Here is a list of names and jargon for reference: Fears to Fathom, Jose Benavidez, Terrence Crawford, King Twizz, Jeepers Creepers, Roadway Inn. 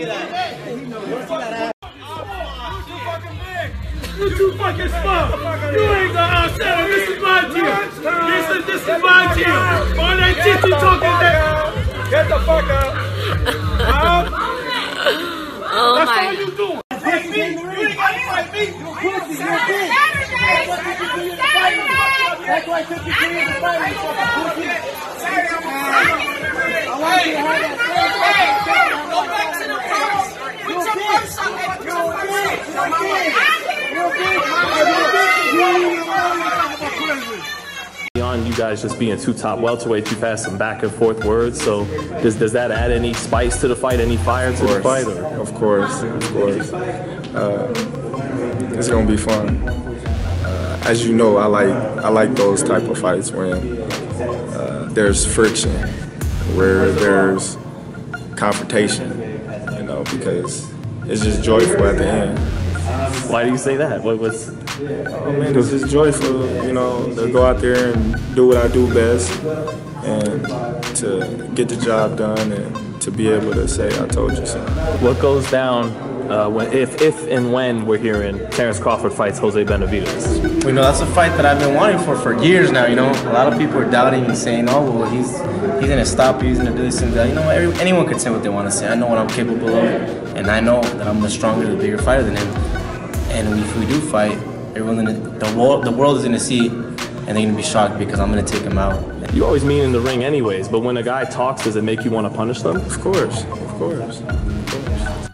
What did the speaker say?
see that. You see that ass. You're too fucking smart. You ain't gonna outsell. This is my team. This is my team. All that shit you talking that. Get the fuck out. Oh that's all you doing. You ain't got fight me. You're pussy. You're a bitch. That's why I took you to the fight. You fucking pussy. I want you to have that. Go back to the house. Put your purse on. Put your purse on. Beyond you guys just being two top welterweights, you've had some back and forth words. So does that add any spice to the fight, any fire to the fight? Or? Of course, of course. It's gonna be fun. As you know, I like those type of fights when there's friction, where there's confrontation. You know, because it's just joyful at the end. Why do you say that? I mean, it's just joyful, you know, to go out there and do what I do best and to get the job done and to be able to say, I told you so. What goes down if and when we're hearing Terrence Crawford fights Jose Benavidez? You know, that's a fight that I've been wanting for years now, you know. A lot of people are doubting and saying, oh, well, he's going to stop you, he's going to do this and that. You know what, anyone can say what they want to say. I know what I'm capable of, and I know that I'm the stronger, the bigger fighter than him. And if we do fight, the world is gonna see it, and they're gonna be shocked because I'm gonna take them out. You always mean in the ring anyways, but when a guy talks, does it make you wanna punish them? Of course, of course.